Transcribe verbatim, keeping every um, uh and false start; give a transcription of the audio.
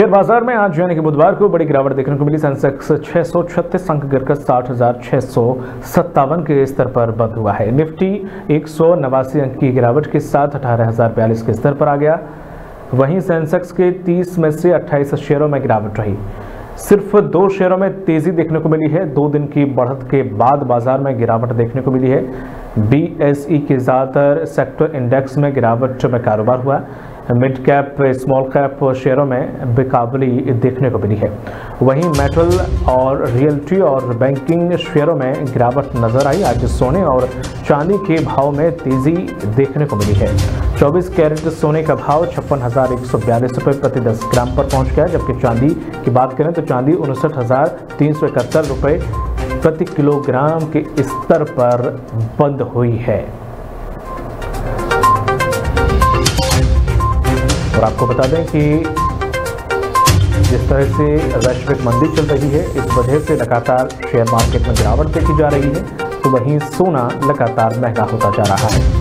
Share बाजार में आज यानी कि बुधवार को बड़ी गिरावट देखने को मिली। सेंसेक्स छह सौ छत्तीस अंक गिरकर साठ हजार छह सौ सत्तावन के स्तर पर बंद हुआ है। निफ्टी एक सौ नवासी अंक की गिरावट के साथ अठारह हजार बयालीस के स्तर पर आ गया। वहीं सेंसेक्स के तीस में से अट्ठाईस शेयरों में गिरावट रही। सिर्फ दो शेयरों में तेजी देखने को मिली है। दो दिन की बढ़त के बाद बाजार में गिरावट देखने को मिली है। बी एस ई के ज़्यादातर सेक्टर इंडेक्स में गिरावट में कारोबार हुआ। मिड कैप स्मॉल कैप शेयरों में बेकाबली देखने को मिली है। वहीं मेटल और रियल्टी और बैंकिंग शेयरों में गिरावट नजर आई। आज सोने और चांदी के भाव में तेजी देखने को मिली है। चौबीस कैरेट सोने का भाव छप्पन हजार एक सौ बयालीस रुपये प्रति दस ग्राम पर पहुंच गया, जबकि चांदी की बात करें तो चांदी उनसठ हजार तीन सौ इकहत्तर रुपये प्रति किलोग्राम के स्तर पर बंद हुई है। और आपको बता दें कि जिस तरह से वैश्विक मंदी चल रही है, इस वजह से लगातार शेयर मार्केट में गिरावट देखी जा रही है, तो वहीं सोना लगातार महंगा होता जा रहा है।